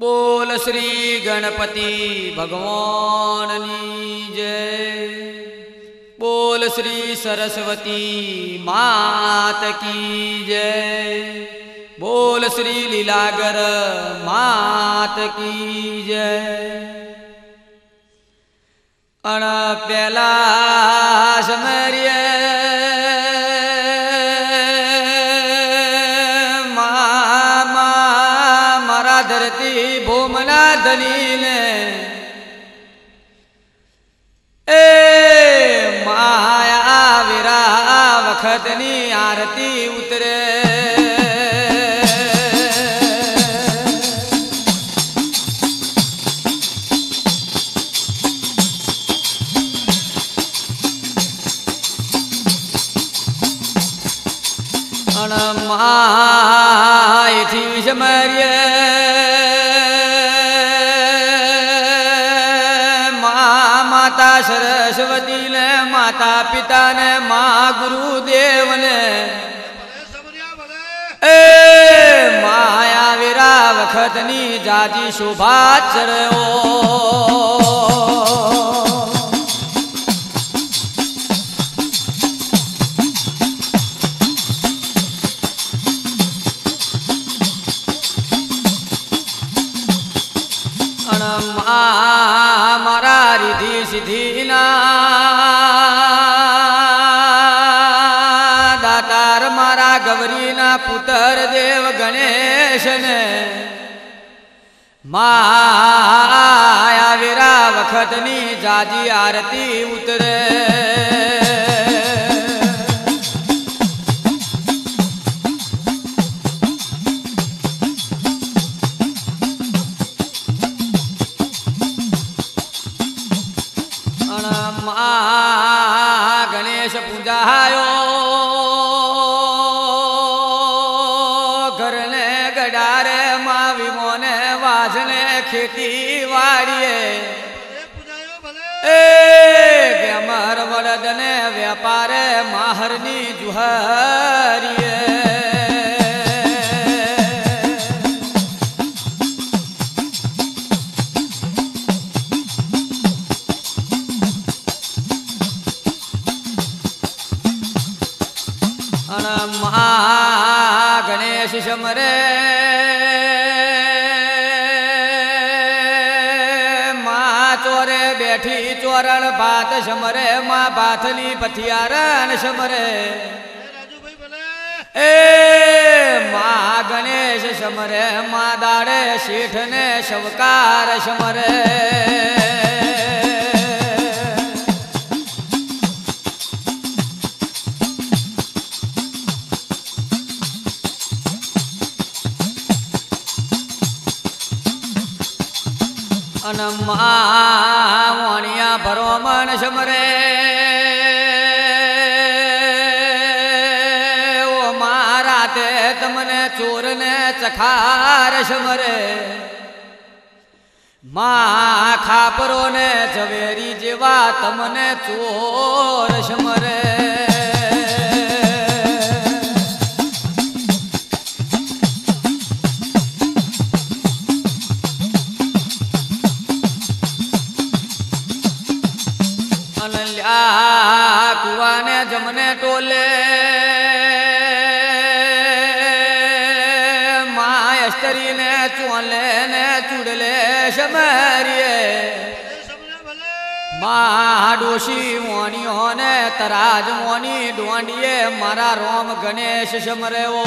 बोल श्री गणपति भगवान की जय। बोल श्री सरस्वती मात की जय। बोल श्री लीलागर मात की जय। अण प्याला समरिया दलील ए माया विरा वखतनी आरती उतरे अण माय थी समरिया सरस्वती ने माता पिता ने माँ गुरुदेव ने ए माया विरा वखतनी जाजी शोभा चढ़ो दातार मारा गवरीना पुत्र देव गणेश ने माया विरा वखतनी जाजी आरती उतरे खेती वाड़िए ग्यामर वरदने व्यापारे माहरनी जुहरिए अनमा गणेश समरे चोरण भात समरे माँ बाथली पथियारण समरे ए माँ गणेश समरे माँ दाड़े सेठ ने शवकार समरे अनमावणिया भरोमन समरे ओ मारा ते तमने चोर ने चखार समरे माँ खापरो ने जवेरी जेवा तमने चोर समरे कुआने जमने टोले मायस्तरी ने चोले ने चुड़ले समरिए माडोशी मोनियो ने तराज मोनी डोंडिये मारा रोम गणेश समरे वो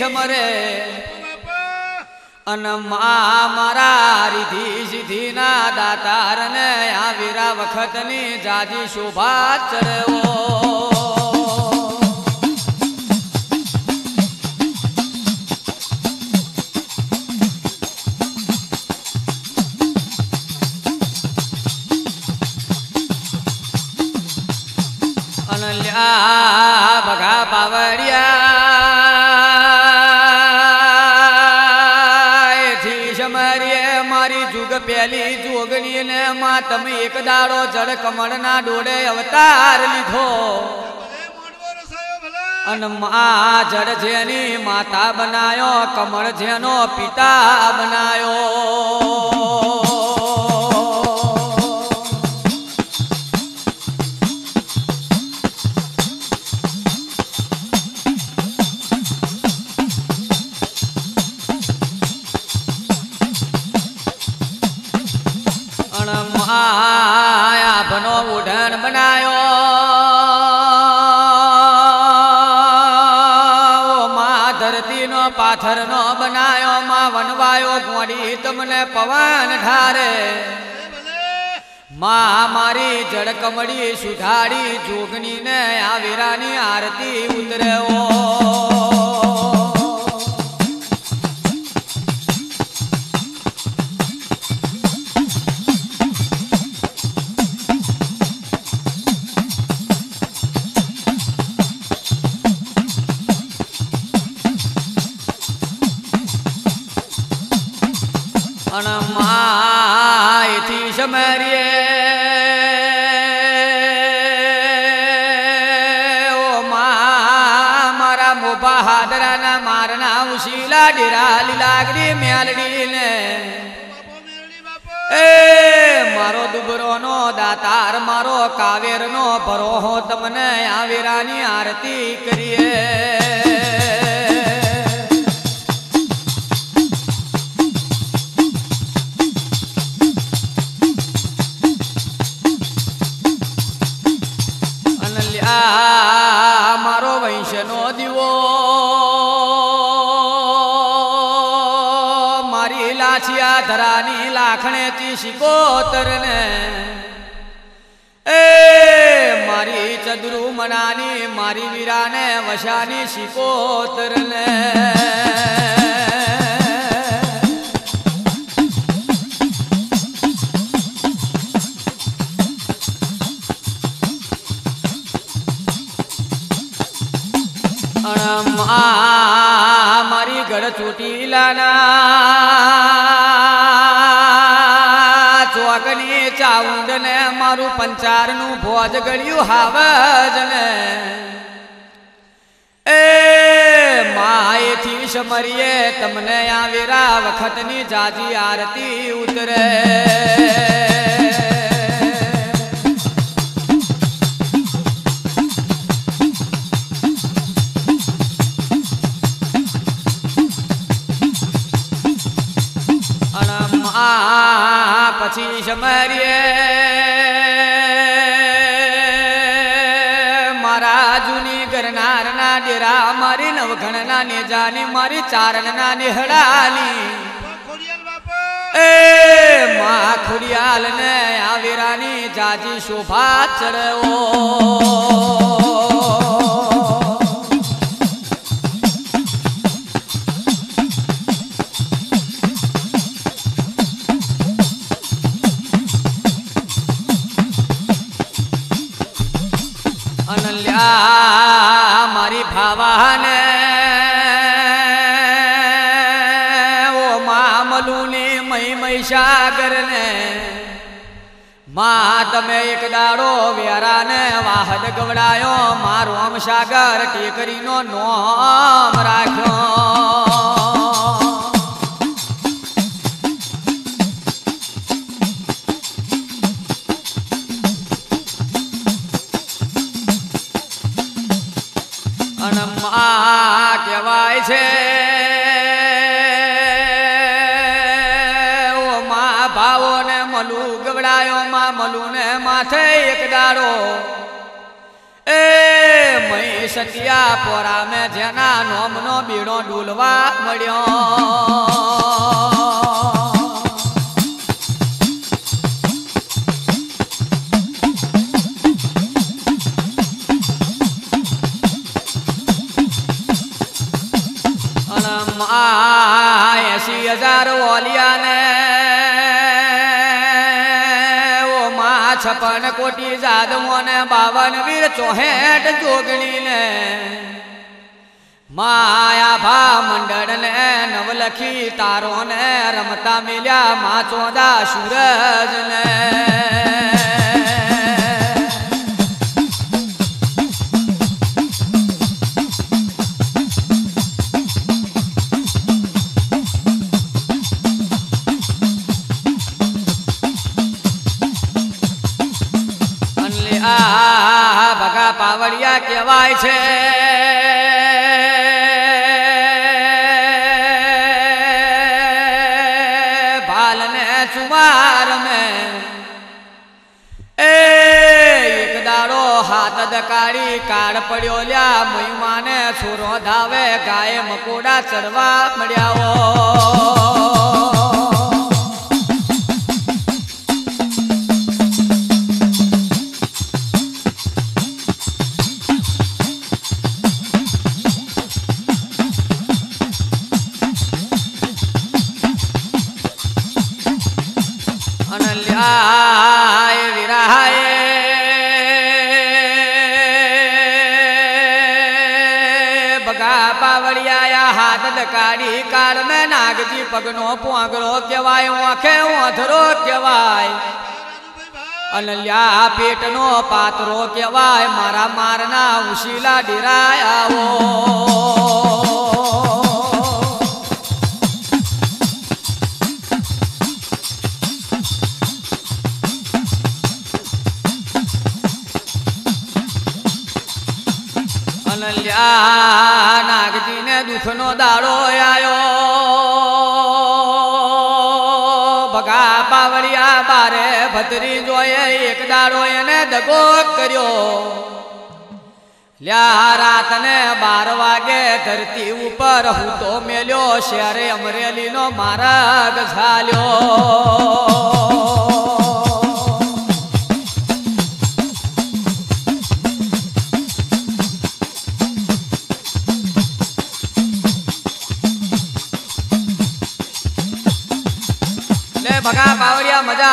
समरे अनमा मरा रिधि सिद्धि ना दातार ने या वीरा वखतनी जाजी शोभा चढ़ो बघा बावरिया मारी जुग पहली जोगणी ने मातम एक दाड़ो जड़ कमल ना डोड़े अवतार लीधो अन माँ जड़ जेनी माता बनायो कमल जेनो पिता बनायो। आपनो उड़न बनायो माँ धरती नो पाथर नो बनायो माँ वनवायो घोड़ी तमने पवन ढारे माँ मारी जड़ कमड़ी सुधारी जोगनी ने आवीरानी आरती उतरे ओ। मारो दुबरो नो दातार मारो कावेर नो भरो हो तमने आवीरानी आरती करिए। मारो वैशनो दिवो मारी लाछिया धरानी लाखने ती शिकोतर ने ए मारी चदरू मनानी मारी वीराने वशानी शिकोतर ने। मारी गढ़ चोटी लाना चौकनी चाउंड ने मारू पंचार नु भोज गड़ियू हावज ने ए माए थी समरिये तमने आवेरा वखतनी जाजी आरती उतरे। पची समरिये मारा जूनी गरनार ना डेरा मारी नवघणना ने जानी मारी चारण ना निहड़ाली ए माँ खुड़ियाल ने आवेरानी जाजी शोभा चढ़ो। मारी भावाने वो मामलूनी मई मई सागर ने माँ तमें एक दाड़ो व्यारा ने वाहद गवड़ायो मारो हम सागर टेकरी नो नाम राख्यो। कहवाय छे ओ माँ भावो ने मलू गवड़ायो माँ मलू ने माथे एक दाड़ो ए मई सतिया पोरा में जेना नोमनो बीड़ो डूलवा मळ्यो। ऐसी हजार वालिया ने वो माँ छप्पन कोटि जादवों ने 52 वीर 64 जोगणी ने माया भा मंडल ने नवलखी तारो ने रमता मिल्या माँ चौदा सूरज ने भगा पावड़िया कहवाय छे भाल ने चुमार में एक दाड़ो हाथ दकारी कार पड़ो लिया महिमा ने छोरो धावे गाय मकोड़ा चरवा मड़ियाओ काड़ी काल में नागजी पगनो पोंगरो केवाय आंखे ओंधरो केवाय अनल्या पेटनो पातरो केवाय मारा मारना उशीला डिराया वो नागजी ने दुखनो दाड़ो आयो भगा पावड़िया बारे भतरी जोए एक दाड़ो ने दगो करियो लिया रात ने 12 वागे धरती ऊपर हूँ तो मेलो शेरे अमरेली नो मारग झाल्यो भगा पावड़िया मजा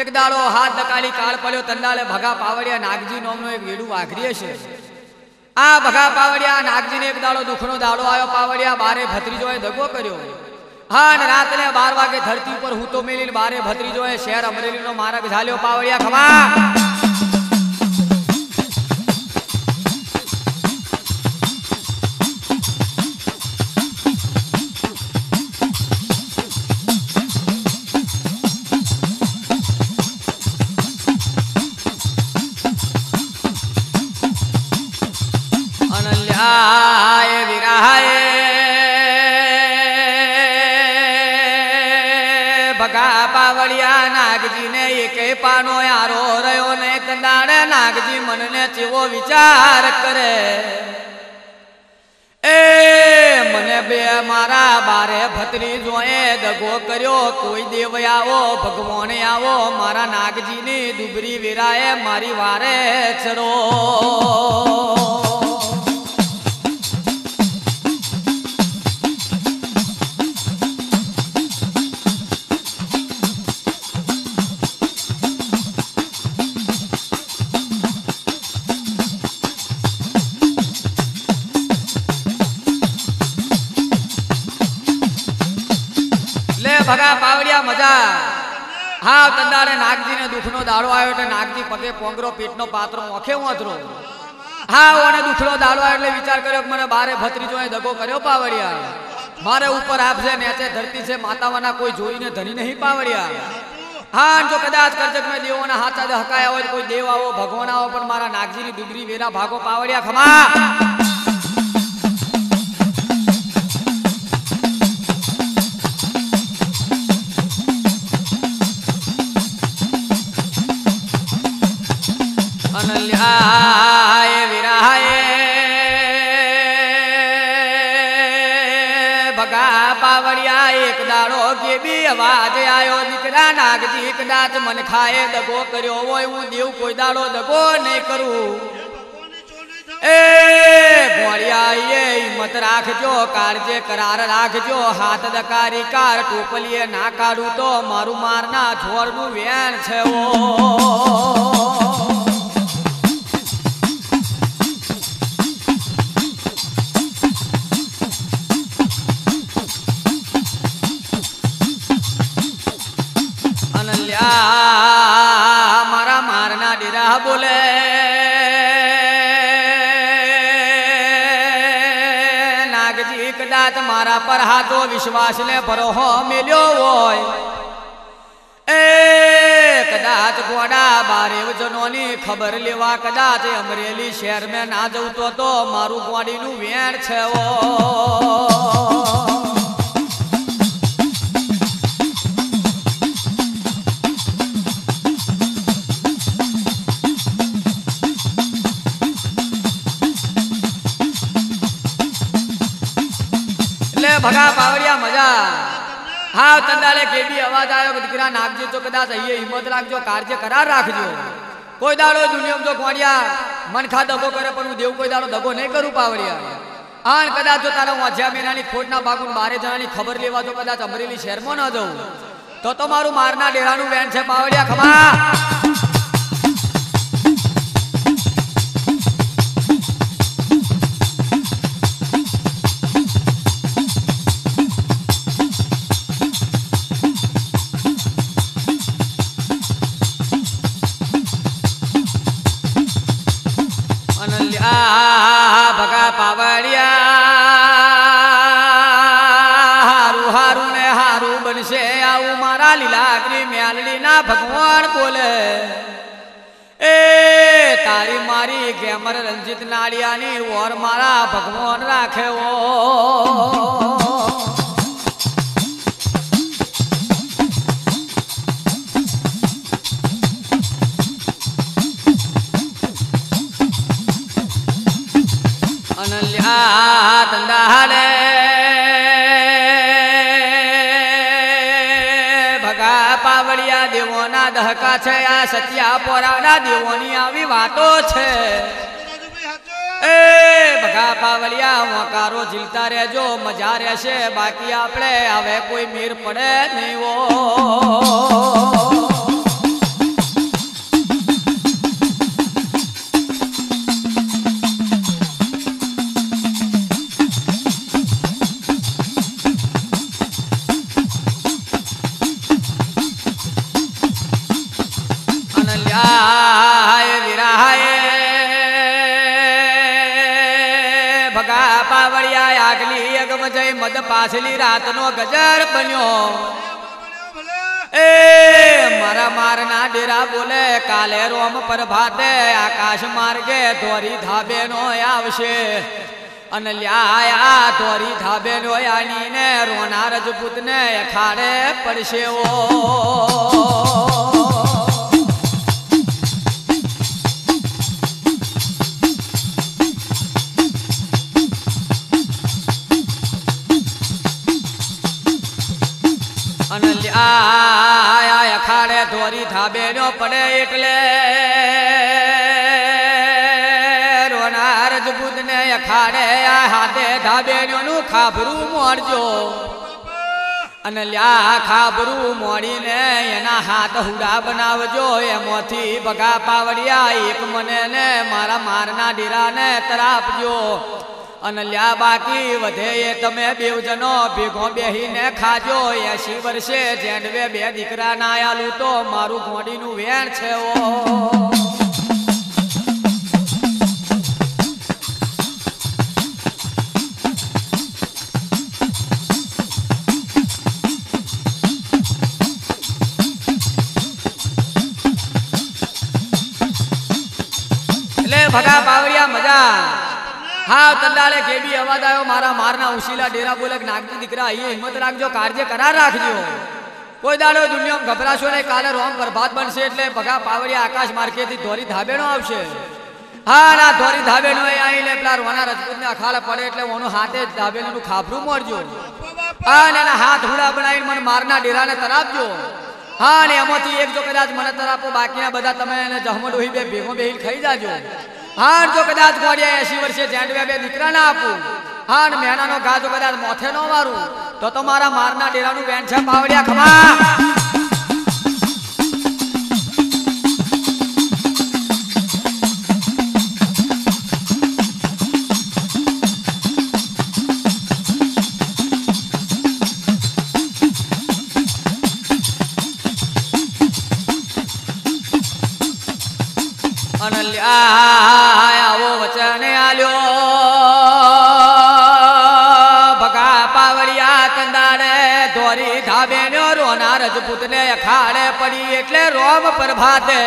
एक दाड़ो हाथ दकाली काल पड़ो तंडाले भगा पावड़िया नागजी नोमनो एक वेडू वाघरीए छे आ भगा पावड़िया नागजी ने एक दाड़ो दुखनो दाड़ो आयो पावड़िया बारे भत्रीजोए दगो कर्यो हाँ रात ने 12 वागे धरती पर हूतो मेली बारे भत्रीजोए शहर अमरेली नो मारग झाल्यो पावड़िया खमा वो विचार करे ए मने बे मारा बारे भतरी जोए दगो करो कोई देव आवो भगवान आवो मारा नागजी ने दुबरी वेराए मारी वारे चरो भगा पावड़िया मजा हाँ तंदारे नागजी ने दुखनो दाड़ो आयो तो नागजी पगे पोंगरो पीटनो पात्रो आंखे ओंधरो हाँ ओने दुखनो दाड़ो आयो એટલે विचार कर्यो कि मने बारे भत्रीजोए दगो कर्यो पावड़िया मारे ऊपर आप से नीचे धरती से मातावाना कोई जोईने धनी नहीं पावड़िया हाँ जो कदाच करजक में देवोना हाथा हकाया होय कोई देव आवो भगवान आवो पण मारा नागजी नी दुगरी वेरा भागो पावड़िया खमा नागजी कदाच मन खाए दगो करो वो देव कोई दाड़ो दगो नहीं करू मत राखजो कारजे करार राखजो हाथ दकारी कार टोपलिए ना काढू तो मारू मारना छोरनु वेण छे ओ अनल्या मारा मारना डेरा बोले मारा पर हाथो विश्वास ने भरोहो मिलो होय कदाच घोड़ा बारे जनों ने खबर लेवा कदाच अमरेली शहर में ना जाऊं तो मारू गोड़ी नु वेण छे ओ भगा पावरिया मजा हाँ तंदाले के भी आवाज आयो दीकरा नाखजो तो कदाच ये हिम्मत राखजो कार्य करार राखजो कोई दाड़ो दुनिया में जो ग्वाड़िया मन खा दगो करे पर हूँ देव कोई दाड़ो दगो नहीं करूँ पावरिया आन कदाच जो तारा वाझ्या मेरा खोटना बागुन बारे जना खबर लेवा जो कदाच अमरेली शहर में न जाऊँ तो मारू मारना डेरा नु वेण छे पावरिया खबा भगा पावरिया हारू हारू ने हारू बन से आऊ मारा लीलाग्री म्यालड़ी ना भगवान बोले ए तारी मारी गेमर रंजित नाड़िया ने और मारा भगवान राखे वो भगा पावड़िया देवो ना दहका छे आ सत्या पोराना देवोनी आवी वातो छे ए भगा पावड़िया वकारो झीलता रहजो मजा रहेशे बाकी आपणे हवे कोई मीर पड़े नहीं वो भगा पावड़िया आगली अगम जय मद पासली रात नो गजर बन्यो ए मारा मारना डेरा बोले काले रोम पर भाते आकाश मार्गे धोरी धाबे नो आवशे अनल्या धोरी धाबे नो आनी ने रोना रजपूत ने अखाड़े पड़शे ओ अखाड़े धोरी धाबे नो पड़े एटले रोना रजपूत ने अखाड़े हाथे धाबे नु खाबरू मोड़जो अनल्या खाबरू मोड़ी ने एना हाथ हुड़ा बनावजो एमोथी भगा पावड़िया एक मने ने मारा मारना डेरा ने तरापजो अनल्या बाकी वधे ये तमे बेवजनो भेगो बेही ने खाजो ऐसी वर्षे जेंडवे बे दीकरा ना आलू तो मारू घोड़ी नु वेण छे ओ ले भगा पावरिया मजा हाँ तंदाले के भी आवाज आयो मारा मारना उशीला डेरा बोलक नागजी दीकरा ये हिम्मत राखजो कार्य करार राखजो कोई दाड़ो दुनिया में घबराशो नहीं काले रोम बर्बाद बनशे एटले भगा पावड़िया आकाश मार्गे थी धोरी धाबेणो आवशे हाँ ना धोरी धाबेणो आई ने पेला रोना रजपूत ने अखाड़े पड़े एटले ओनो हाथे धाबेणोनु खाबरू मोड़जो हाँ ने हाथ हुड़ा बनाई मन मारना डेरा ने तरापजो हाँ ने एमांथी एक जो कदाच मने तरापो बाकीना बधा तमे जहमडोही बे भेगो बेहीन खाई जाजो हाँ जो कदाच गोरिया 80 वर्षे जेंडव्या दीकरा ना आपू हाँ मेहना नो घा जो कदाच मोथे न मारू तो मारा मारना डेरा नु बेन छे पावड़िया खमा वो वचन आलो बगा पावड़िया कंदाड़े धोरी धाबे नो रोना रजपूत ने अखाड़े पड़ी एटले रोम प्रभाते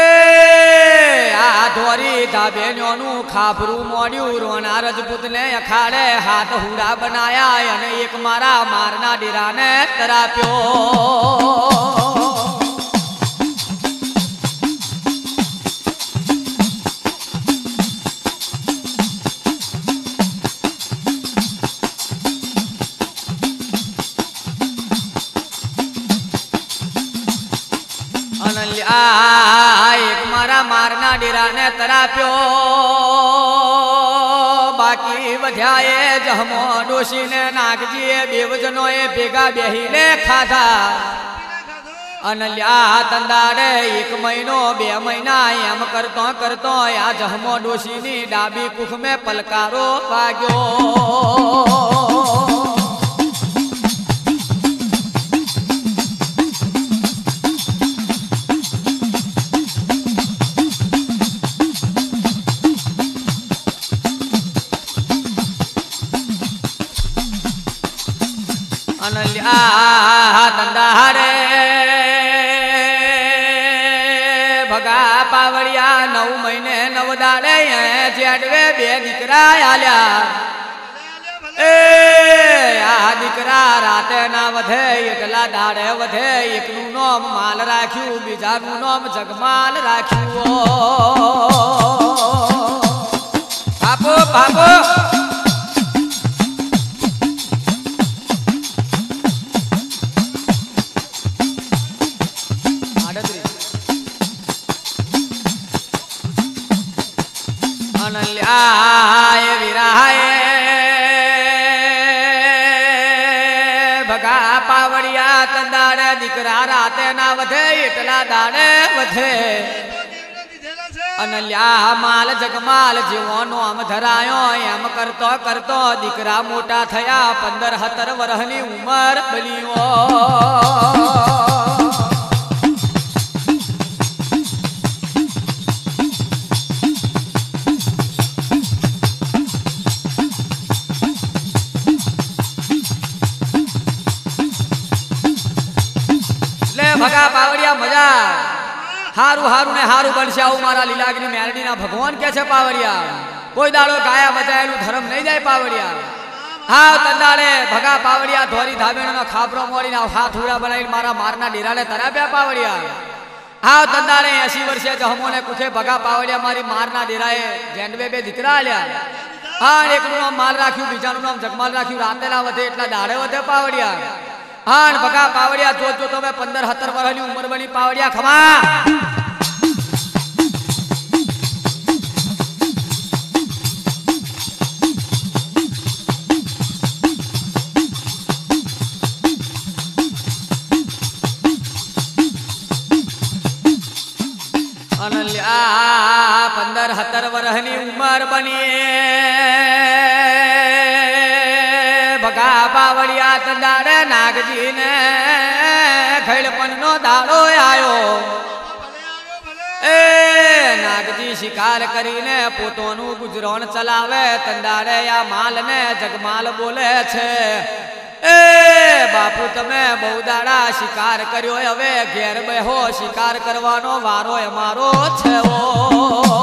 ए आ धोरी धाबे नो नु खाबरू मोड्यू रोना रजपूत ने अखाड़े हाथ हुड़ा बनाया अने एक मारा मारना डेरा ने तराप्यो एक मारा मारना डेरा ने तराप्यो बाकी बधाए जहमो डोशी ने नागजी बेवजनो भेगा बेही ने खाधा अनल्या तंदाड़े 1 महीनो 2 महीना एम करतो करतो या जहमो डोशी नी डाबी कुख में पलकारो वाग्यो अनल्या तंदारे भगा पावड़िया 9 महीने 9 दाड़े जेठवे 2 दीकरा आल्या ए आ दीकरा राते ना वधे एकला दाड़े वधे एकनु नाम माल राख्यू बीजानु नाम जगमाल राख्यू पापो पापो भगा पावड़िया तंदाड़े दीकरा राते ना वधे इटला दाड़े वधे अनल्या माल जगमाल जीवो नाम धरायो एम करतो करतो दीकरा मोटा थया 15-17 वर्षनी उमर बलियो भगा पावड़िया मजा हारू हारू ने हारू बनशे मारा लीलाग्री मेलडी ना भगवान कैसे पावड़िया कोई दाड़ो गाया बजायेलू धर्म नहीं जाए पावड़िया हाँ तंदाड़े भगा पावड़िया धोरी धाबेणो ना खापरो मोड़ी ना हाथ हुड़ा बनाई मारा मारना डेरा ने तराप्या पावड़िया हाँ तंदाड़े 80 वर्षे जहमो ने पूछे भगा पावड़िया मारी मारना डेराए जेंडवे 2 दीकरा आल्या हाँ एक नाम माल राख्यू बीजानु नाम जगमाल राख्यू राते ना वधे एटला दाड़े वधे पावड़िया हाँ बगा पावड़िया जो जो तो मैं 15-17 वर्षनी उम्र बनी पावड़िया खमा अनल्या 15-17 वर्षनी उम्र बनी भगा पावड़िया तंदाड़े नागजी ने खड़पन नो दाड़ो आयो ए नागजी शिकार करीने पोतोनु गुजरान चलावे तंदाड़े या माल ने जगमाल बोले छे ए बापू तमे बहु दाड़ा शिकार कर्यो हवे घेर बेहो शिकार करवानो वारो अमारो छे ओ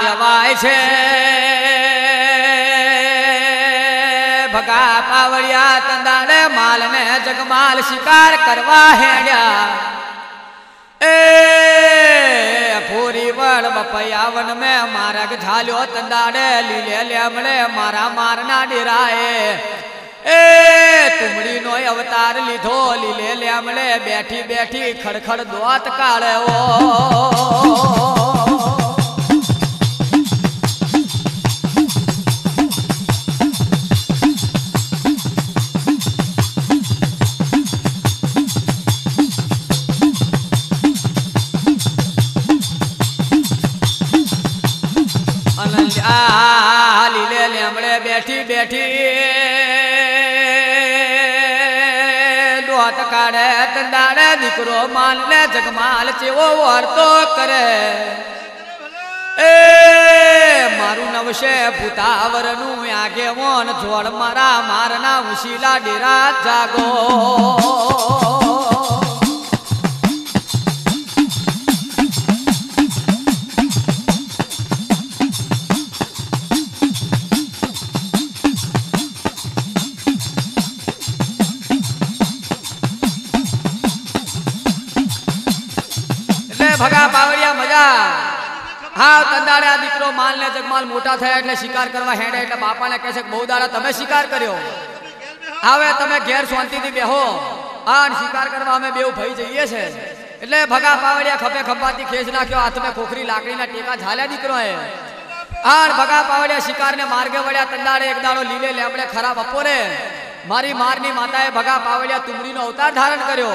कहवाय छे भगा पावड़िया तंदाड़े माल ने जगमाल शिकार करवा हेड्या। ए भूरी वड़ बपयावन में मारग झालो तंदाड़े लीले लेमड़े मारा मारना डिराए। ए तुमड़ी नो अवतार लीधो लीले लेमड़े बैठी बैठी खड़खड़ द्वात काड़े। ओ लीले लेमड़े बैठी बैठी दोत काड़े तंदाड़े दीकरो माल ने जगमाल चेवो वर्तो करे। ए मारू नवशे भूतावरनु आगे मोन जोड़ मारा मारना उशीला डेरा जागो। भगा पावड़िया मजा हाँ तंदाड़े दीकरो माल ने जगमाल मोटा थया એટલે શિકાર કરવા હેડે એટલે બાપાને કહે છે બહુ દાડા તમે શિકાર કર્યો, હવે તમે ઘેર શાંતિથી બેહો, આન શિકાર કરવા અમે બેવ ભઈ જઈએ છે। એટલે ભગા પાવડિયા ખપે ખપાતી ખેંચ નાખ્યો, હાથમાં ખોખરી લાકડીના ટેકા ઝાલ્યા દીકરો હે। આર ભગા પાવડિયા શિકારને માર્ગે વળ્યા તંદાડે એક દાડો લીલે લેમડે ખરાબ બપોરે મારી મારની માતાએ ભગા પાવડિયા તુમરીનો અવતાર ધારણ કર્યો।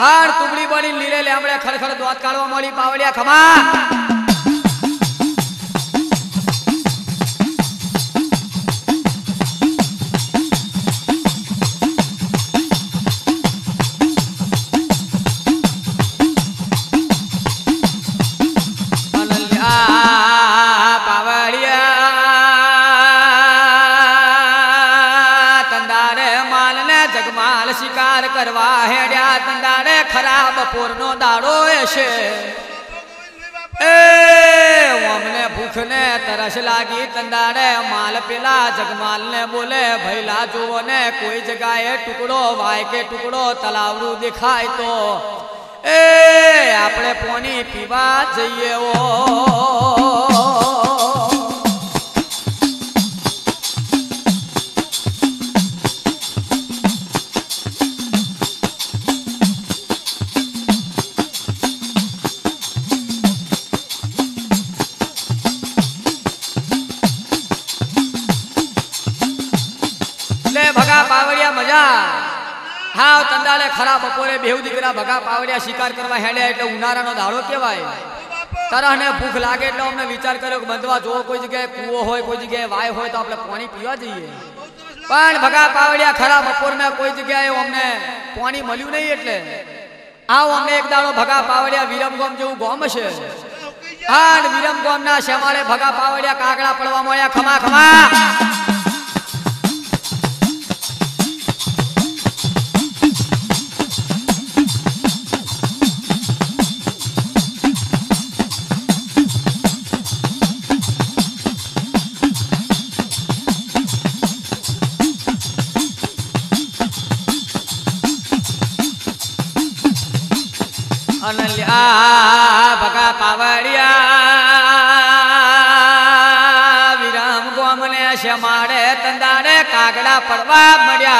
हार तुबड़ी बड़ी लीले लेमड़े खड़खड़ द्वात काढ़वा मळी पावड़िया खमा। पावड़िया तंदाड़े माल ने जगमाल शिकार करवा हेड्या। तंदाड़े खराब पोरनो दाड़ो ऐसे हमने भूख ने तरस लागी। तंदाड़े माल पिला जगमाल ने बोले भैला जुओ ने कोई जगह टुकड़ो वाय के टुकड़ो तलावरू दिखाए तो आपने पानी पीवा जाइए। ओ भगा पावड़िया मजा हाँ तंदाड़े खरा बपोरे बेहू दीकरा भगा पावड़िया शिकार करवा हेडे एटले उनारानो दाड़ो कहेवाय। तरहने भूख लागे एटले हमने विचार कर्यो के बंधवा जो कोई जगह कुओ होय कोई जगह वाय होय तो आपणे पाणी पीवा जईए, पण भगा पावड़िया खरा बपोर में कोई जगह हमने पाणी मळ्युं नहीं। एटले आओ हमने एक दाड़ो भगा पावड़िया विरमगाम जेवुं गाम छे आण विरमगामना शेमाळे भगा पावड़िया कागड़ा पड़वा मळ्या खमा खमा। भगा पावड़िया विराम गोम ने श्यामाड़े तंदाड़े कागड़ा पड़वा मड़िया।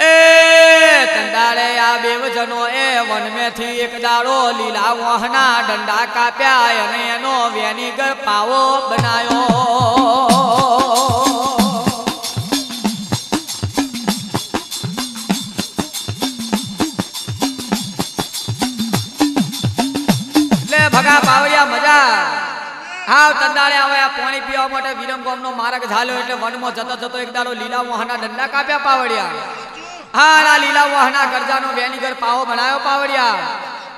ए तंदाड़े आ बेवजनो ए वन में थी एक दाड़ो लीला वहना डंडा काप्या अने एनो वेनीगर पावो बनायो। भगा पावड़िया मजा हाँ तंदाड़े हवे पाणी पीवा माटे विरमगामनो मार्ग झाल्यो एटले वनमां जतो जतो एक दाड़ो लीला वहाना डंडा काप्या पावड़िया। हार आ लीला वहाना गरजानो वेनीगर पावो बनायो पावड़िया।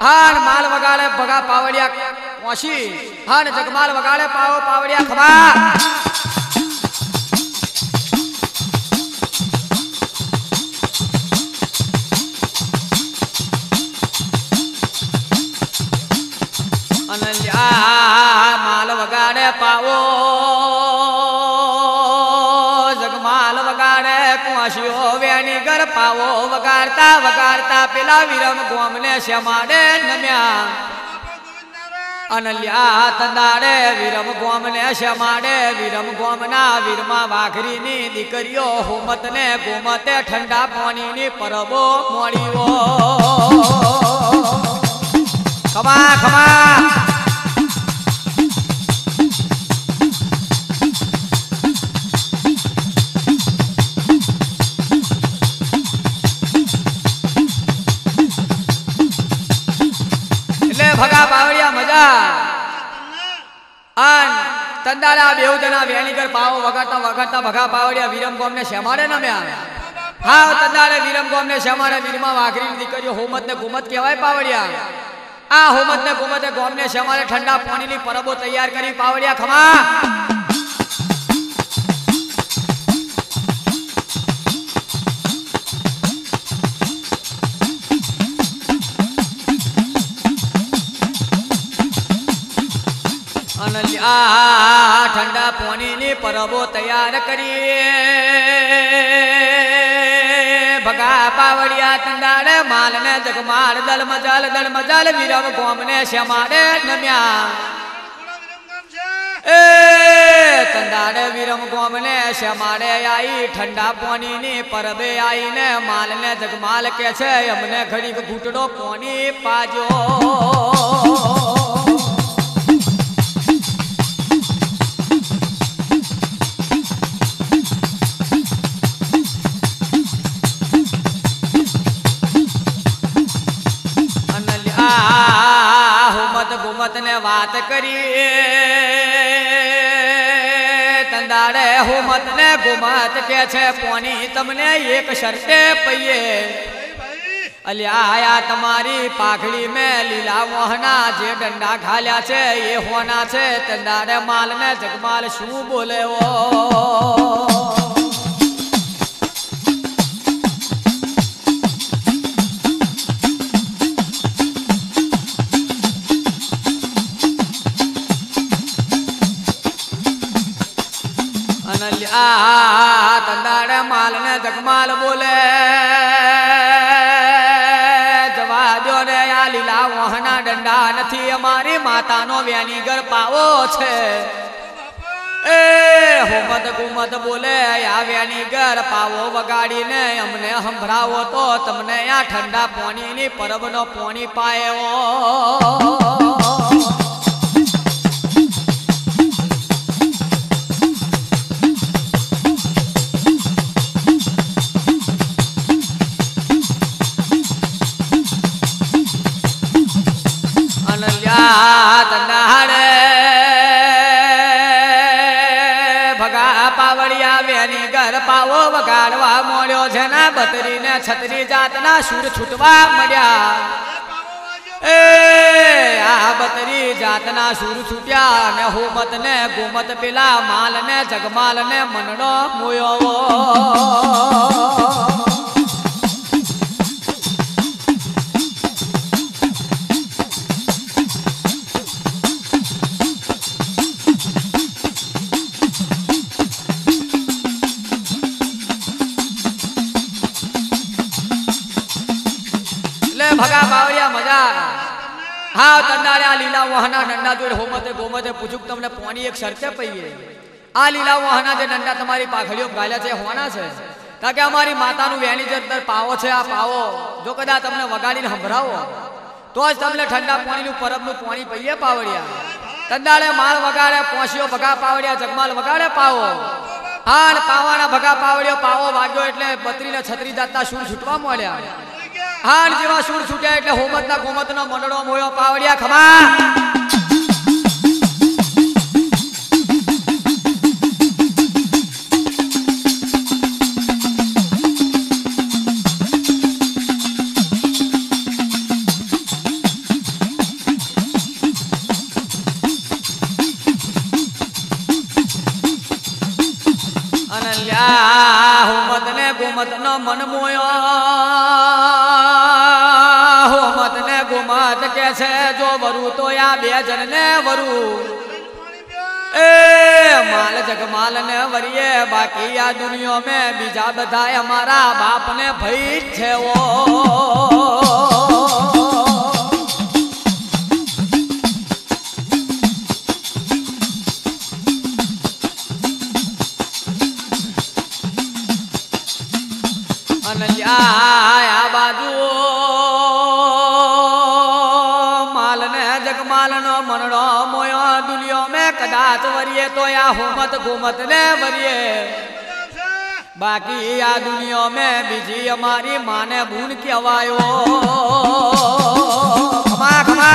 हार माल वगाड़े भगा पावड़िया वाशी हार जगमाल वगाड़े पावो पावड़िया खबा। माल वगाड़े पावो जगमाल वाशियो वेणी कर पावो वगारता वगारता पेला विरम गोमने श्यामाडे नम्या अनल्या तंदाडे विरम गोमने श्यामाडे विरम गोमना वीरमा वाघरी नी दीकरीओ होमत ने गोमते ठंडा पानी नी परबो मोड़ीओ खमा खमा भगा पावड़िया मजा आन तंदारा बेहू जना वेणीकर पावो वगाता वगाता भगा पावड़िया वीरम गोम ने श्यामारे नामे आवे हाव तंदारे वीरम गोम ने श्यामारे वीरमा वाघरी दीकरीओ होमत ने गोमत कहेवाय पावड़िया आ होमत ने गोमते गोम ने श्यामारे ठंडा पानी नी परबो तैयार करी पावड़िया खमा ठंडा पानी ने परबो तैयार करिए भगा पावड़िया तंदारे माल ने जगमार दल मजाल वीरम गोम ने श्यामारे नम्या ए तंदारे वीरम गोम ने श्यामारे आई ठंडा पानी ने परबे आई ने माल ने जगमाल के छे हमने घड़ी को घूटड़ो पानी पाजो गोमत ने बात करिए तंदारे होमत ने गोमत के छे पानी तमने एक शर्ते पये अलिया तुम्हारी पाखड़ी में लीला मोहना जे डंडा घाल्या छे ये होना छे तंदारे माल ने जगमाल शू बोले वो तंदारे माल ने जगमाल बोले जवादो ने आ लीला वहना डंडा नथी अमारी माता नो वेणीगर पावो छे ए होमत गुमत बोले आ वेणीगर पावो वगाड़ी ने हमने संभरावो तो तमने आ ठंडा पानी नी परब नो पानी पाए ओ तंदारे भगा पावड़िया वेणी घर पावो वगाड़वा मोड़ो जना बतरी ने छतरी जातना सूर छूटवा मड्या ए आ बतरी जातना सूर छूट्या ने होमत ने गोमत पेला माल ने जगमाल ने मनड़ो मोयो भगा पावड़िया मजा हाँ तंदारे आ लीला वहना नंडा जोड़ होमते गोमते पूछूक तमने पानी एक शर्ते पईए आ लीला वहना जे नंडा तुम्हारी पाखड़ियों गाल्या छे होना छे ताके हमारी माता नु वेणी जे अंदर पावो छे आ पावो जो कदा तमने वगाड़ीने संभरावो तो आज तमने ठंडा पानी नु परब नु पानी पईए पावड़िया तंदारे माल वगाड़े पोसियो भगा पावड़िया जगमाल वगाड़े पावो हाल पावाना भगा पावड़ियो पावो वाग्यो एटले बतरी ने छतरी जाता सूर छूटवा मोळ्या हार जेवा सूर छूट्या એટલે હોમતના ગોમતનો મંડળો મોયો પાવડિયા ખમા गोमत नो मन मोयो होमत ने गोमत के छे जो वरू तो या बे जन ने वरू ए माल जगमा माल ने वरिये बाकी आ दुनिया में बीजा बधाए हमारा बाप ने भई छे वो अनल्या बाजू मालनो मनड़ो मोयो दुलियो में कदाच वरिये तो या होमत घूमत ने वरिये बाकी या दुनिया में बीजी हमारी माने भून के आवायो खमा खमा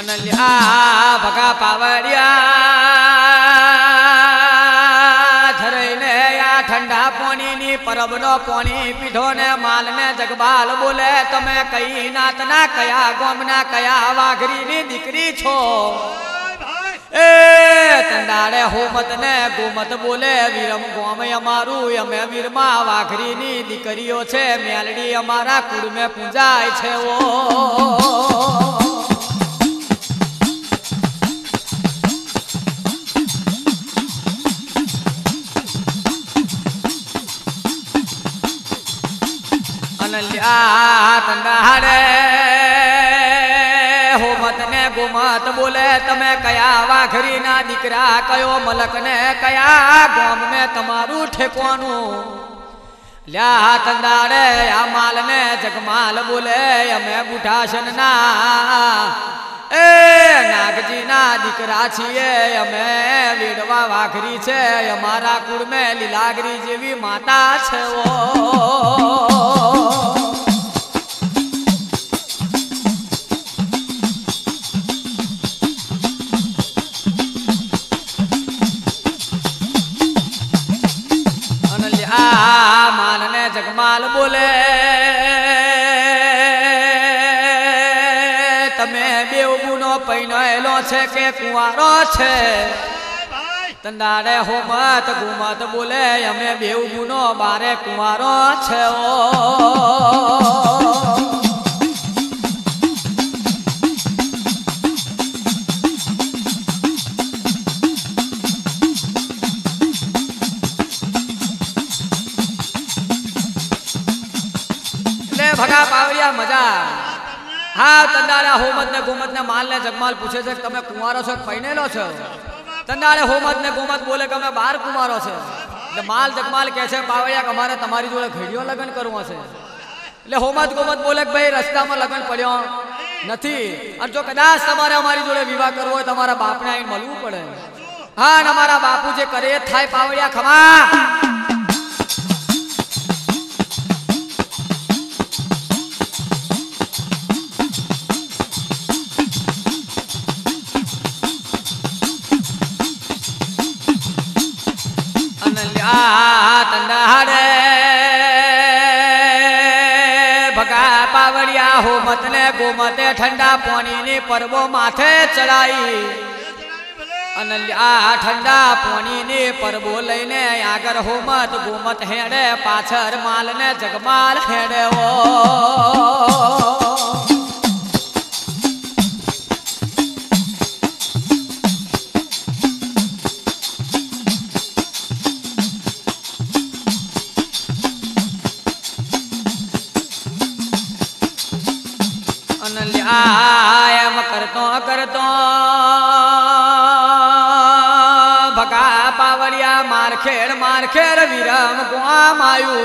अनल्या भगा पावरिया परबनो पानी पीठो ने माल ने जगबाल बोले तमें कई नात ना कया गोम ना कया वाघरी नी दिकरी छो ए तंडाड़े होमत ने गोमत बोले वीरम गोम अमारू यमे वीरमा वाघरी नी दिकरियो छे मेलडी अमारा कुड़ में पूजाय छे वो तंडाड़े होमत ने गोमत बोले तमें कया वाघरी ना दीकरा कयो मलक ने कया गोम में तमारू ठेकवानू ल्या तंडाड़े या माल ने जगमाल बोले यमें बुठाशन ना ए नागजी ना दीकरा छे यमें वेडवा वाघरी छे हमारा कुड़ में लीलागरी जेवी माता छे वो माल ने जगमाल बोले तमें बेवगुनो पैनोलो छे के कुवारो छे तंडाड़े होमत घूमत बोले हमें बेवगुनो बारे कुवारो छे ओ भगा पावरिया मजा हाँ तंडाड़े होमत ने गोमत ने माल ने जगमाल पूछे छे तमे कुंवारो छो पैनेलो छो तंडाड़े होमत ने गोमत बोले कि मैं बार कुंवारो छे એટલે माल जगमाल कहे छे पावरिया के मारे तमारी जोड़े घड़ियो लगन करवो छे એટલે होमत गोमत बोले कि भाई रस्ता में लगन पड़ो नहीं और जो कदाच तमारे अमारी जोड़े विवाह करवो होय तमारा बापने आईने मलवू पड़े हाँ अमारा बापू जे करे थाय पावरिया खमा पावड़िया होमत ने गोमते ठंडा पानी ने परबो माथे चढ़ाई अनल्या ठंडा पानी ने परबो लईने आगर होमत गोमत हेड़े पाछर माल ने जगमाल हेड़े वो एम करतो करतो भगा पावरिया मारखेड़ वीरम गोम आयु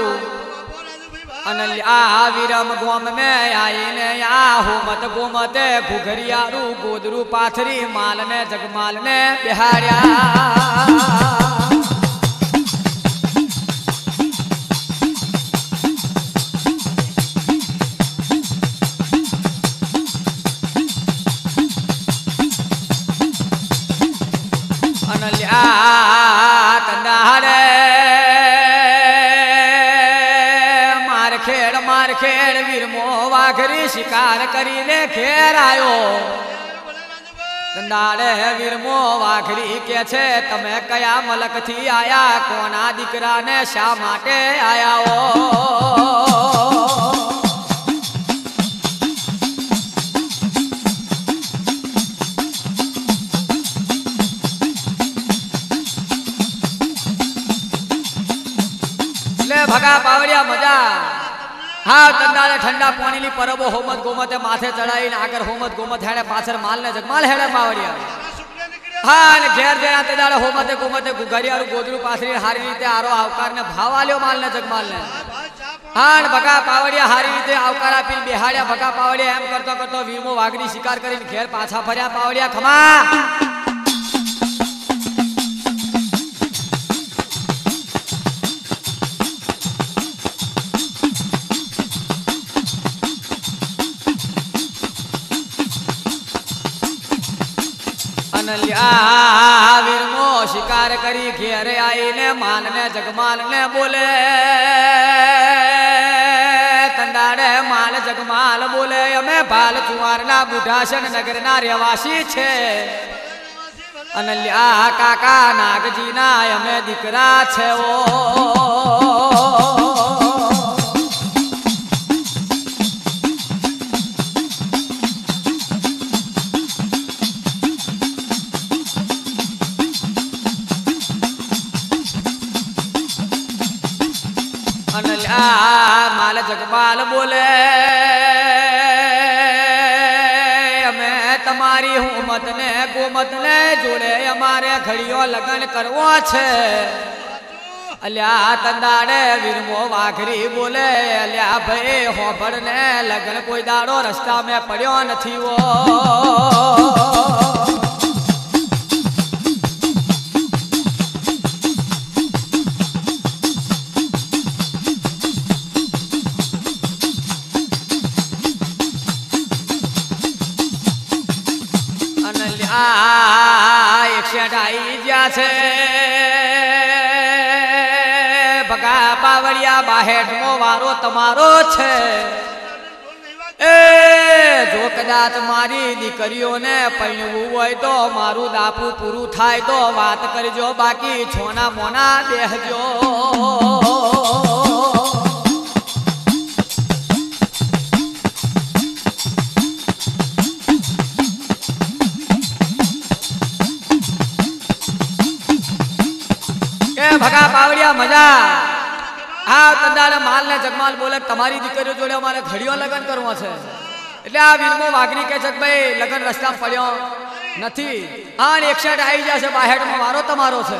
अनल्या वीरम गोम में आई ने या होमत गोमते घुघरियारू गोदरू पाथरी माल ने जगमाल ने बिहारिया मारखेड़ वीरमो वाघरी शिकार करीने घेर आयो तंडाड़े वीरमो वाघरी के छे तमे कया मलक थी आया कोना दीकरा ने शा माटे आया ओ बावरिया मजा हाँ तंडाले ठंडा पानी ली परबो होमत गोमत माथे चढ़ाई नागर होमत गोमत हेड़े पाछर माल ने जगमाल हेड़े बावरिया हाँ ने घेर जया तंडाले होमत गोमत गुगरिया और गोदरू पासरी हारी रीते आरो आवकार ने भावालियो माल ने जगमाल ने हाँ ने बका पावड़िया हारी रीते आवकारा पील बिहाड़िया बका पावड़िया एम करता करता वीमो वागड़ी शिकार करी घेर पाछा फरिया पावड़िया खमा वीरमो शिकार करी घेर आई ने मान ने जगमाल ने बोले तंडाड़े माल जगमाल बोले अमे बाल चुवार ना बुढ़ाशन नगर ना रेवासी छे अनल्या काका नागजी ना अमे दीकरा छे ओ माल जगमाल बोले मैं तुम्हारी हुमत ने गोमत ने जोड़े हमारे घड़ियों लगन करवो छे अल्या तंदाड़े वीरमो वाघरी बोले अल्या भई होबड़ ने लगन कोई दाड़ो रस्ता में पड़ो नहीं वो बगा पावड़िया बाहेट मो वारो तमारो छे ए जो कदाच मारी दीकरीओ ने पणवू होय तो मारू दापू पूरू थाय तो बात करजो बाकी छोना मोना देहजो भगा पावड़िया मजा हाँ तंदाड़े माल ने जगमाल बोले तमारी दीकरीओ जोड़े अमारे घड़ियों लगन करवा छे एटले आ वीरमो वाघरी कहे छे के भाई लगन रस्ता पड्यो नथी आन एक साइड आई जशे बाहेट में मारो तमारो छे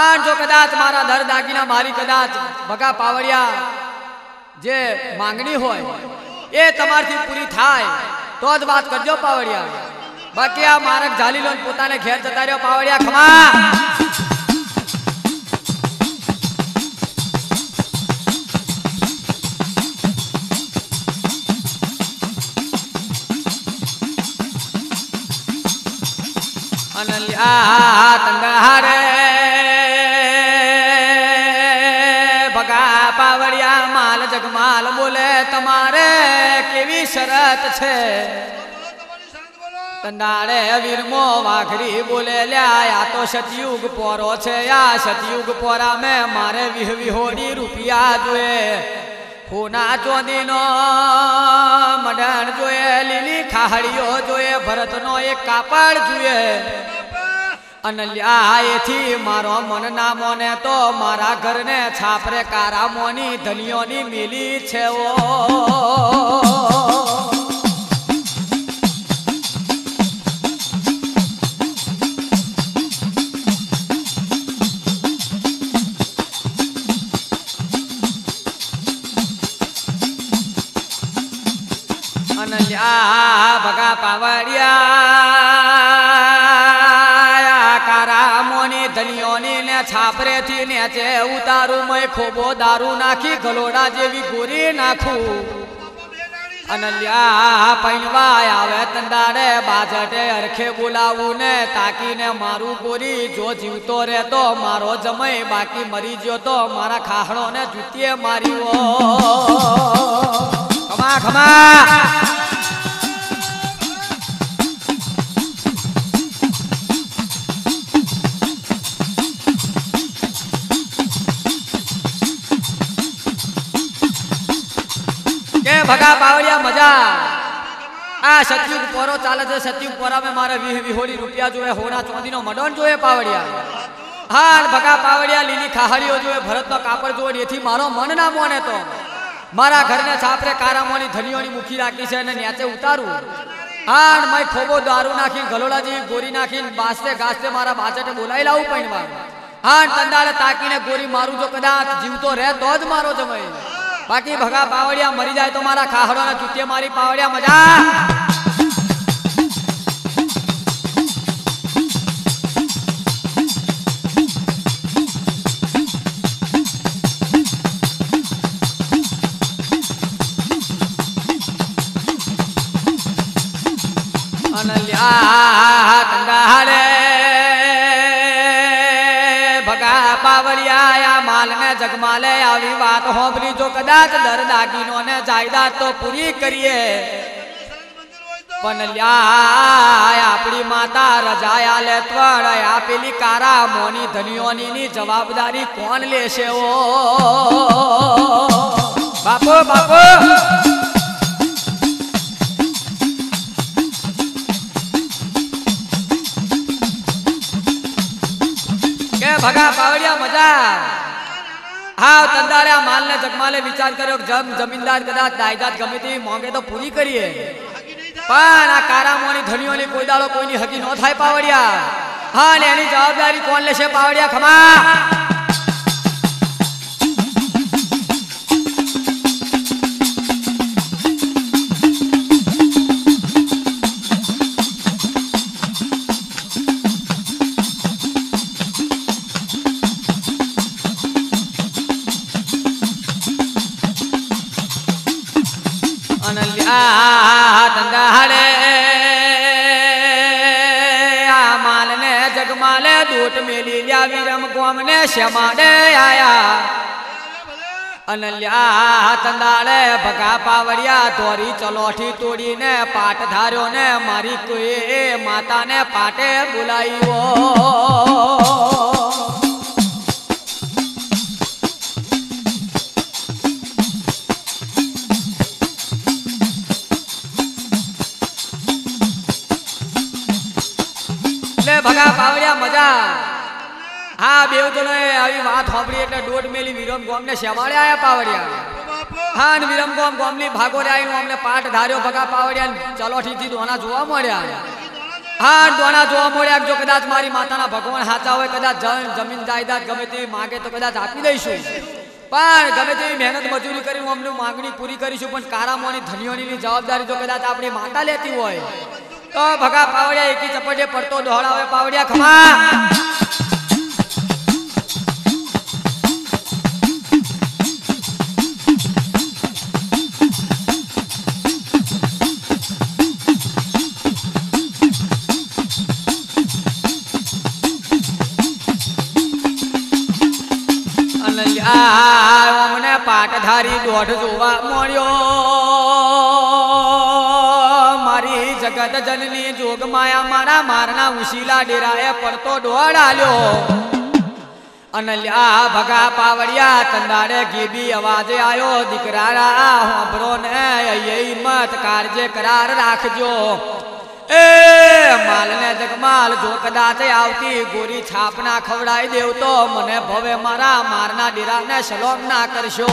आन जो कदाच मारा धर दागीना मारी कदाच भगा पावड़िया जे मांगणी होय ए तमारथी पूरी थाय तो ज बात करजो पावड़िया बाकी आ मारक झाली लोन पोताने घेर जता रह्यो पावड़िया खमा बगा पावड़िया माल जगमाल बोले तमारे केवी शरत छे तंडाड़े वीरमो वाघरी बोले लिया तो सतयुग पोरो छे या सतयुग पोरा में मारे विहोड़ी रुपया जोए होना चोदीनो मडण जोए लीली खाहड़ियो जोए भरत नो एक कापड़ जुए अनल्या थी मारो मन ना मोने तो मारा घर ने छापरे कारा मोनी धनियों नी मिली छे ओ अनल्या भगा पावड़िया छापरे थी नेचे उतारू मैं खोबो दारू नाखी गलोड़ा जेवी गोरी नाखू अनल्या पैनवा आवे तंडाड़े बाजटे अरखे बोलावू ने ताकी ने मारू गोरी जो जीवतो रहे तो मारो जमई बाकी मरी जो तो मारा खाहड़ो ने जूतिये मारी वो खमा खमा भगा पावड़िया मजा आ सतयुग पोरो चाले छे सतयुग पोरा में मारे विहोड़ी रुपया जो है होना चोदी नो मडोन जो है पावड़िया हाल बगा पावड़िया लीली खाहड़ियों जो भरत नो कापड़ जो ये मारो मन ना मोने तो मारा घर ने छापरे कारा मोनी धनियों मूकी राखी से न्याचे उतारू हाण मैं खोबो दारू नाखी गलोड़ा जी गोरी नाखी बासते गासते मारा बाचटे बोलाई लाऊ पैण मार हाण तंदाले ताकीने गोरी मारू जो कदाच जीव तो रहे तो ज मारो जमई बाकी भगा पावड़िया मरी जाए तो मारा खाहड़ो ना चुतिये मारी पावड़िया मजा भगा पावड़िया या माल में जगमाले आवी बात होंबली जो कदाच दर दागीनो ने जायदाद तो पूरी करिए पनलिया अपनी माता रजाया ले त्वण या पेली कारा मोनी धनियोनी नी जवाबदारी कौन लेशे ओ बापू बापू भगा पावड़िया मजा हाँ तंदारे माल ने जगमाले विचार करो जम जमीनदार कदाच दायदाद गमी थी मोंगे तो पूरी करिए पण आ कारा मोनी धनियों ने कोई दाड़ो कोई हकी न थाय पावड़िया हाँ एनी जवाबदारी कौन लेशे पावड़िया खमा भगा पावड़िया तोरी चलोठी तोड़ी ने पाट धारो ने मारी कोई माता ने पाटे बुलाई वो भगा पावड़िया मजा हाँ बेव जनो आई बात होंबड़ी एटले डोट मेली विरम गोम ने शेवाड़े आया पावड़िया हाँ विरम गोम गोमली भागोरे आई अमने पाट धार्यो भगा पावड़िया चलो ठीक थी दोना जोवा मोड्या हाँ दोना जोवा मोड्या जो कदाच मारी माताना भगवान हाचा होय कदाच जमीन जायदाद गमे ते मांगे तो कदाच आपी दईशुं पण गमे ते मेहनत मजूरी करी अमने मांगणी पूरी करीशुं पण कारा मोनी धनियोनी जवाबदारी जो कदाच आपणी माता लेती होय तो भगा पावड़िया एक ही चपटे पड़तो डोहड़ावे पावड़िया खमा अनल्या पाटधारी डोढ़ जोवा मोड़ियो जगत जननी जोग माया मारा मारना उशीला डेराए पड़तो डोड़ आलो अनल्या भगा पावड़िया तंदारे गीबी आवाजे आयो दीकरारा होंबरो ने यही मत कार्य करार राखजो ए माल ने जगमाल जो कदाच आवती गोरी छापना खवड़ाई देव तो मने भवे मारा मारना डेरा ने सलाम ना करशो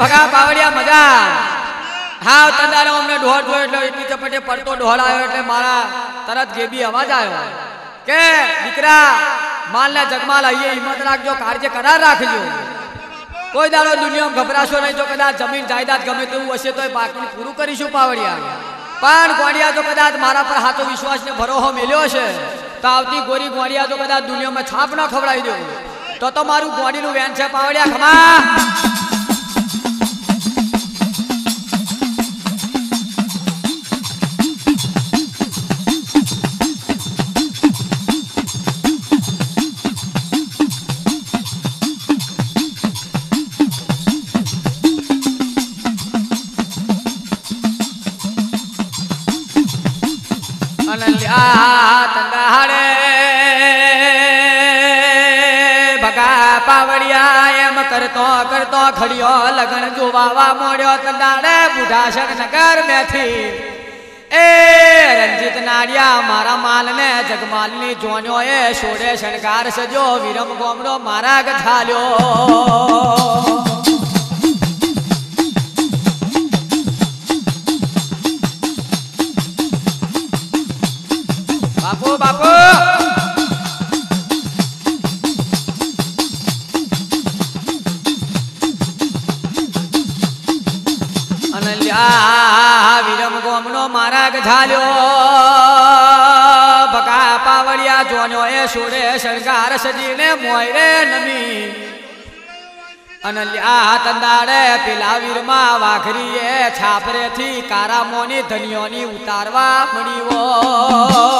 भगा पावड़िया मजा हाँ तंदारे हमने ढोर जो एटले इतनी चपटे पड़तो ढोल आयो एटले मारा तरत गेबी आवाज आयो के दीकरा माल ने जगमाल आइए हिम्मत राखजो कार्य करार राखजो कोई दाड़ो दुनिया में घबराशो नहीं जो कदाच जमीन जायदाद गमे तेवुं हशे तो बाकी पूरू करीशुं पावड़िया पण गोंडिया जो कदाच मारा पर हाथो विश्वास ने भरोहो मेल्यो हशे तो आवती गोरी गोंडिया जो कदाच दुनिया में छाप न खवड़ाई दे तो मारू गोंडीनुं वेन छे पावड़िया खमा तंदाड़े करतो करतो खड़ियो लगन जो वावा मोड़ियो तंदाड़े बुढ़ाशन नगर में थी। ए रंजित नारिया मारा माल ने जगमालनी जोनो ए छोड़े शनगार सजो विरम गोमड़ो मारा गठाल्यो। बापू बापू अनल्या विरम गोमनो मारा गझाल्यो बका पावड़िया जोनो ए सूरे शृंगार सजीने मोयरे नमी। अनल्या तंदाड़े पिला वीरमा वाखरी ए छापरे थी कारा मोनी धनियोनी उतारवा मड़ी वो।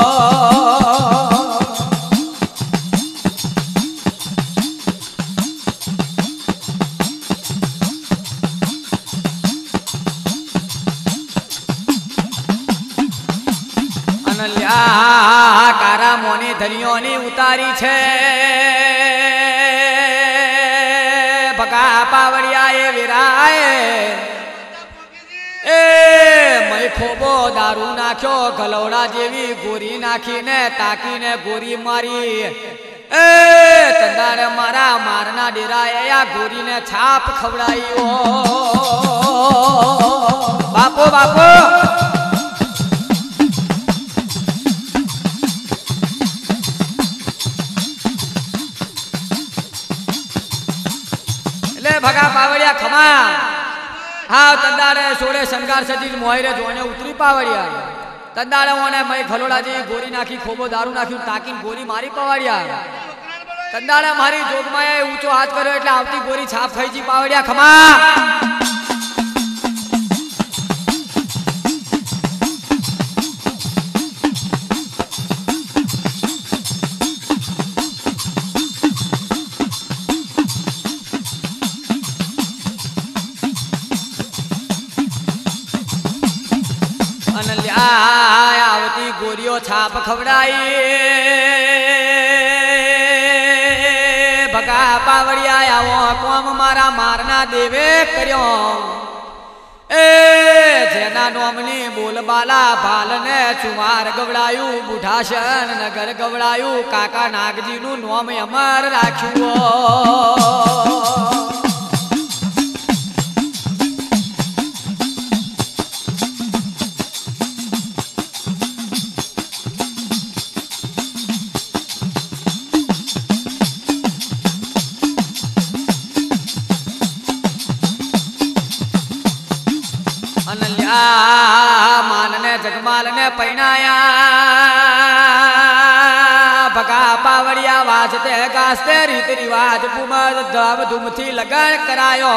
कारा मोनी धनियोनी उतारी छे बका पावड़िया ए विराए ए मई खोबो दारू नाख्यो गलौड़ा जेवी गोरी नाखी ने ताकी ने गोरी मारी। ए तंदारे मारा मारना डेराए या गोरी ने छाप खवड़ाई ओ। बापो बापो भगा पावड़िया खमा हाँ तंदारे सोड़े शनगार सजी मोहरे जोने उतरी पावड़िया तंदारे ओने मई खलोड़ा जी गोरी नाखी खोबो दारू नाखी ताकी गोरी मारी पावड़िया तंदारे मारी जोगमाए ऊंचो हाथ कर्यो एटले आवती गोरी छाप खाई जी पावड़िया खमा। आवती गोरियो छाप खवड़ाई भगा पावड़िया आवो कोम मारा मारना देवे करियो। ए जेना नोमनी बोलबाला भाल ने चुमार गवड़ायू बुढ़ाशन नगर गवड़ायू काका नागजी नु नोम अमर राख्यो। मान ने जगमाल ने पहनाया भगा पावड़िया वाजते गाजते रीति रिवाज पुमर धाम धूम थी लगन करायो।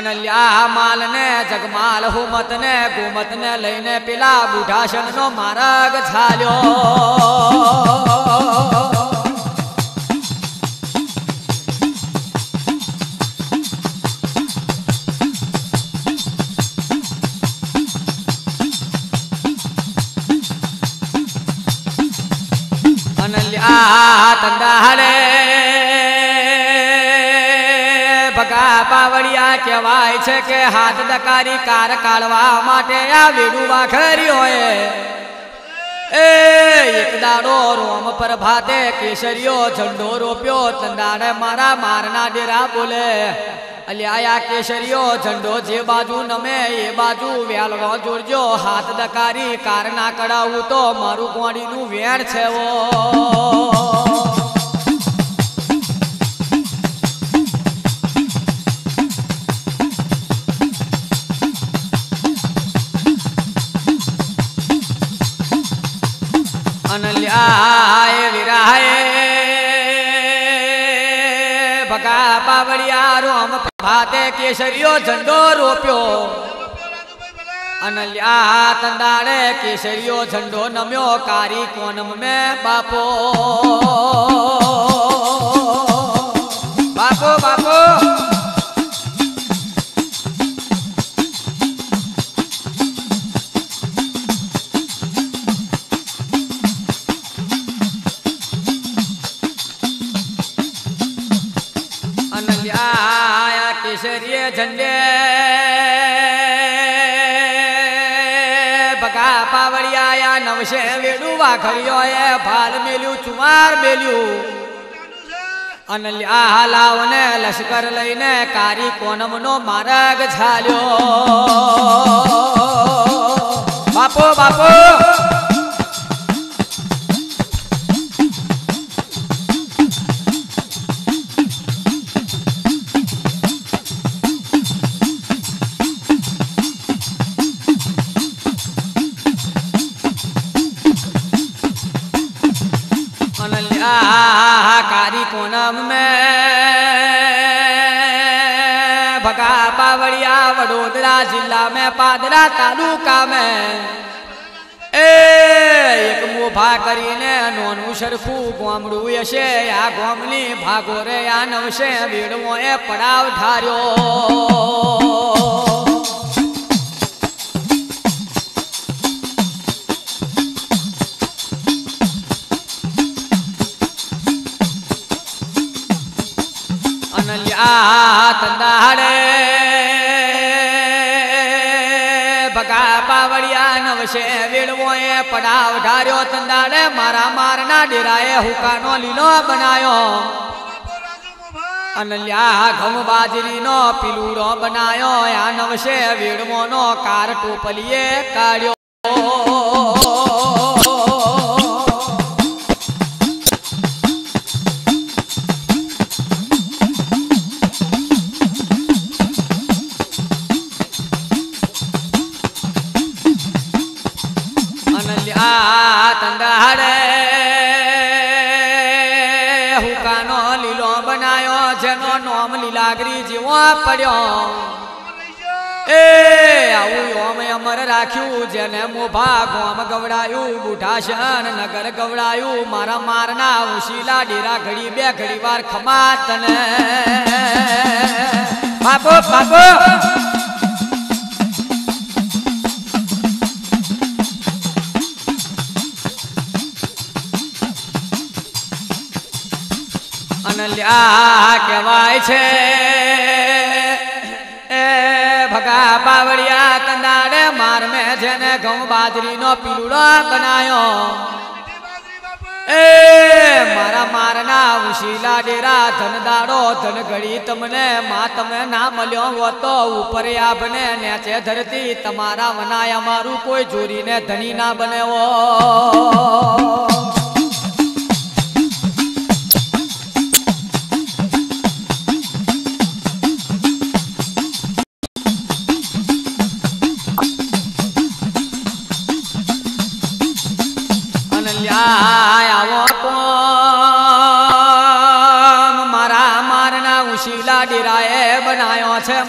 अनल्या माल ने जगमाल हुमत ने गुमत ने लईने पिला बुढ़ाशन नो मारग झाल्यो। तंदारे बगा पावड़िया कहवाय छे के हाथ दकारी कार काढ़वा माटे आ वेणु वाखरियो। ए एक दाड़ो रोम पर भाते केसरियो झंडो रोप्यो तंदारे मारा मारना डेरा बोले अलिया केसरियो झंडो जे बाजू नमे ए बाजू व्यालड़ो जोड़जो हाथ दकारी कारणा कड़ाऊ तो मारू गोड़ी नु वेण छे वो। अनल्या विराए बका पावड़िया रोम भाते केसरियो झंडो रोप्यो। अनल्या तंदाड़े केसरियो झंडो नम्यो कारी कोनम में बापो। बापो बापो पावड़िया या नवशे वेडू वाखरियो ए फाल मेल्यू चुमार मेल्यू अनल्या हालावने लश्कर लईने कारी कोनमनो मार्ग झाल्यो। बापो बापो कारी कोनम में भगा पावड़िया वडोदरा जिला में पादरा तालुका में एक मुभा करीने नोनू सरखू गोमड़ू यशे या गोमली भागो रे या नवशे वीड़वो ए पड़ाव धार्यो। बगा पावड़िया नवशे वेड़वोए पड़ाव ढार्यो। तंदाड़े मारा मारना डेराए हुकानो लीलो बनायो अनल्या घम बाजरी नो पिलूड़ो बनायो या नवशे वेड़वो नो कार टोपलिए काढ़्यो। तंदाड़े हुकानो लीलो बनायो जनो नोम लीलागरी जीवो पड़ो ए आऊम अमर राख्यू जेने मोभा गोम गवड़ायू बूढ़ाशन नगर गवड़ायू मारा मारना उशीला डेरा घड़ी बे घड़ी बार खमातने। बापो बापो अनल्या कहवाय छे ए भगा पावड़िया तंदाड़े मार में जने घऊ बाजरी नो पीलूड़ो बनायो ए मारा मारना उशीला डेरा धनदाड़ो धन घड़ी तमने मात में ना मल्यो वो तो ऊपर या बने नीचे धरती तमारा वनाया मारू कोई जोरी ने धनी ना बने वो।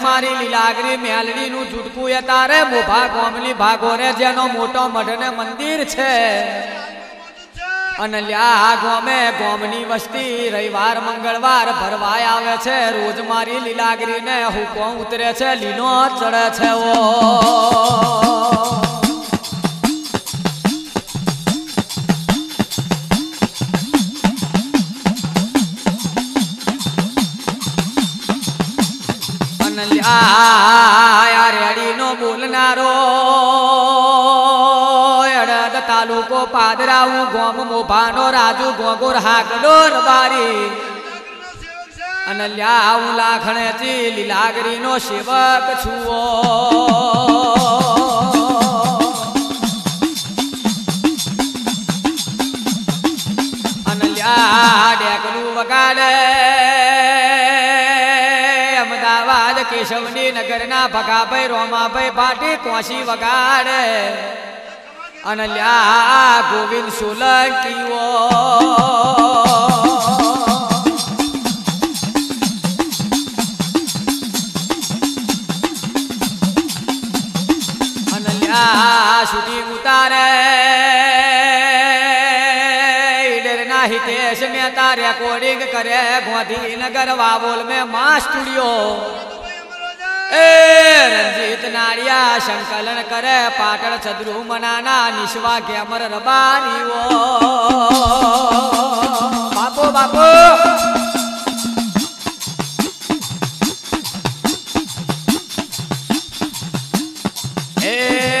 मारी लीलागरी मेलड़ी नु झुटकू ये तारे मोभा गोमली भागोरे जेनो मोटो मढ़ने मंदिर छे अनल्या गोमे गोमनी वस्ती रविवार मंगलवार भरवाय आवे छे रोज मारी लीलागरी ने हुको उतरे छे लीनो चढ़े छे वो। रेड़ी नो बोलना रो अड़द तालुको पादराऊ गोम मोभानो राजू गोगोर हागडोर बारी अनल्याऊ लाखणे ची लीलागरी नो सेवक छुओ। अनल्या डेकलू वगाड़े केशवनी नगरना भगा भाई रोमा भाई भाटी कोशी वगाड़े अनल्या गोविंद सोलंकी वो। अनल्या सुधी उतारे इडरना हितेश मेहता रिकॉर्डिंग करे गांधीनगर वावोल में मां स्टूडियो ए रंजीत नारिया संकलन करे पाटण छदरू मनाना निशवा के अमर रबानी वो। बापो बापो ए